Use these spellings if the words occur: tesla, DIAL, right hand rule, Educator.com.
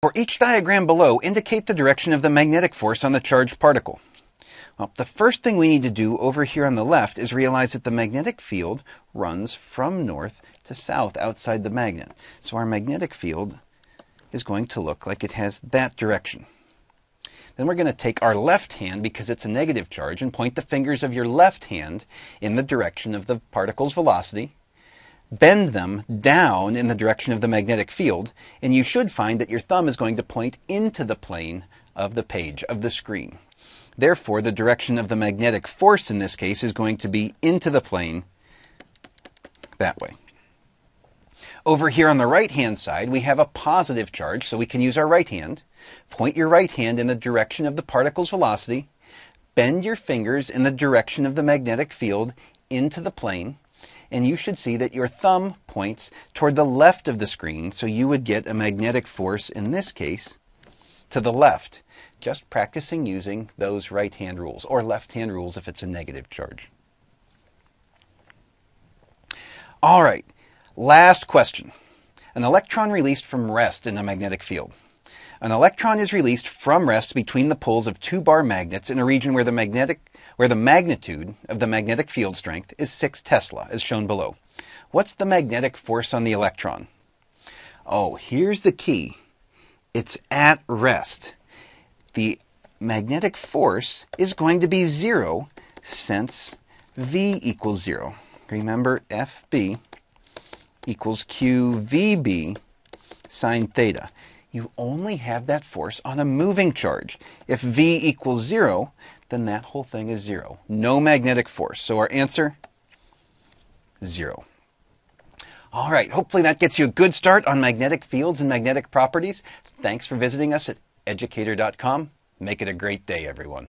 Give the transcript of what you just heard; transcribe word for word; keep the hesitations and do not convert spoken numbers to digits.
For each diagram below, indicate the direction of the magnetic force on the charged particle. Well, the first thing we need to do over here on the left is realize that the magnetic field runs from north to south outside the magnet. So our magnetic field is going to look like it has that direction. Then we're going to take our left hand, because it's a negative charge, and point the fingers of your left hand in the direction of the particle's velocity. Bend them down in the direction of the magnetic field, and you should find that your thumb is going to point into the plane of the page, of the screen. Therefore, the direction of the magnetic force in this case is going to be into the plane that way. Over here on the right-hand side, we have a positive charge, so we can use our right hand. Point your right hand in the direction of the particle's velocity. Bend your fingers in the direction of the magnetic field into the plane. And you should see that your thumb points toward the left of the screen, so you would get a magnetic force, in this case, to the left. Just practicing using those right-hand rules, or left-hand rules if it's a negative charge. All right, last question. An electron released from rest in a magnetic field. An electron is released from rest between the poles of two bar magnets in a region where the magnetic, where the magnitude of the magnetic field strength is six tesla, as shown below. What's the magnetic force on the electron? Oh, here's the key. It's at rest. The magnetic force is going to be zero, since V equals zero. Remember, F B equals Q V B sine theta. You only have that force on a moving charge. If V equals zero, then that whole thing is zero. No magnetic force. So our answer, zero. All right, hopefully that gets you a good start on magnetic fields and magnetic properties. Thanks for visiting us at educator dot com. Make it a great day, everyone.